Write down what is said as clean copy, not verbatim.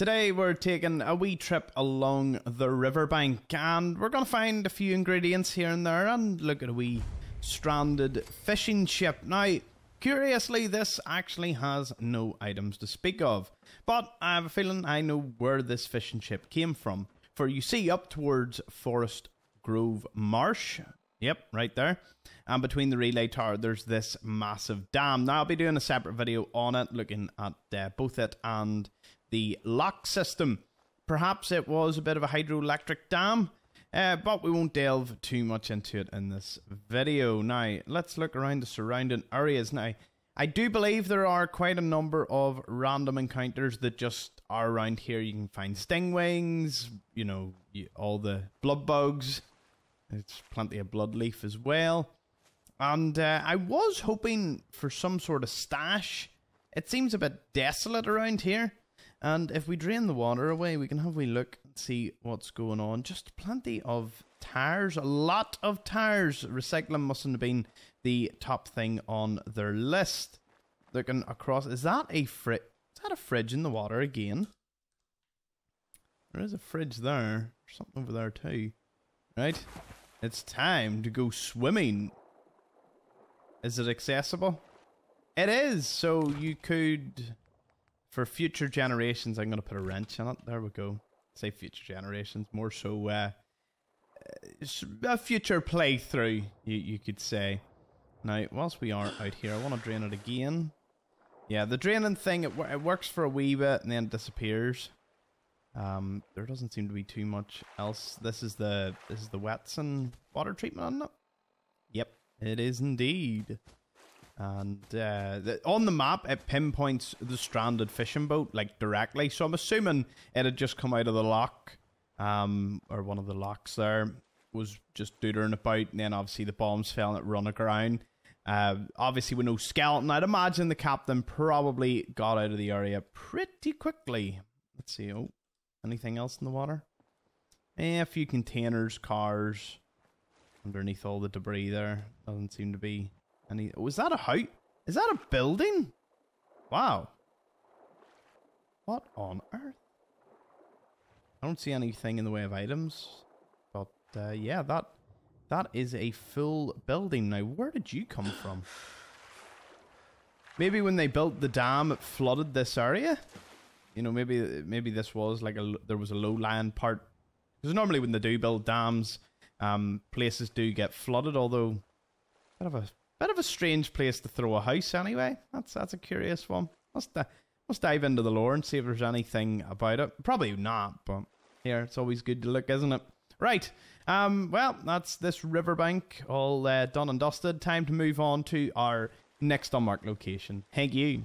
Today we're taking a wee trip along the riverbank and we're going to find a few ingredients here and there and look at a wee stranded fishing ship. Now, curiously, this actually has no items to speak of, but I have a feeling I know where this fishing ship came from. For you see up towards Forest Grove Marsh, yep, right there, and between the relay tower there's this massive dam. Now I'll be doing a separate video on it, looking at both it and the lock system. Perhaps it was a bit of a hydroelectric dam, but we won't delve too much into it in this video. Now, let's look around the surrounding areas. Now, I do believe there are quite a number of random encounters that just are around here. You can find stingways, you know, all the blood bugs. There's plenty of bloodleaf as well. And I was hoping for some sort of stash. It seems a bit desolate around here. And if we drain the water away, we can have a wee look and see what's going on. Just plenty of tires, a lot of tires. Recycling mustn't have been the top thing on their list. Looking across, is that a fridge in the water again? There is a fridge there. There's something over there too. Right, it's time to go swimming. Is it accessible? It is, so you could... For future generations, I'm going to put a wrench in it. There we go. Say future generations, more so a future playthrough, you could say. Now, whilst we are out here, I want to drain it again. Yeah, the draining thing, it works for a wee bit and then it disappears. There doesn't seem to be too much else. This is the Wetson water treatment unit. Yep, it is indeed. And on the map, it pinpoints the stranded fishing boat, like, directly. So I'm assuming it had just come out of the lock, or one of the locks there, was just doodering about, and then obviously the bombs fell and it run aground. Obviously with no skeleton, I'd imagine the captain probably got out of the area pretty quickly. Let's see, oh, anything else in the water? A few containers, cars, underneath all the debris there. Doesn't seem to be... Was that a house? Is that a building? Wow. What on earth? I don't see anything in the way of items. But yeah, that is a full building. Now, where did you come from? Maybe when they built the dam, it flooded this area? You know, maybe this was like there was a low-lying part. Because normally when they do build dams, places do get flooded, although bit of a strange place to throw a house anyway. That's a curious one. Let's dive into the lore and see if there's anything about it. Probably not, but here, it's always good to look, isn't it? Right, well, that's this riverbank all done and dusted. Time to move on to our next unmarked location. Thank you.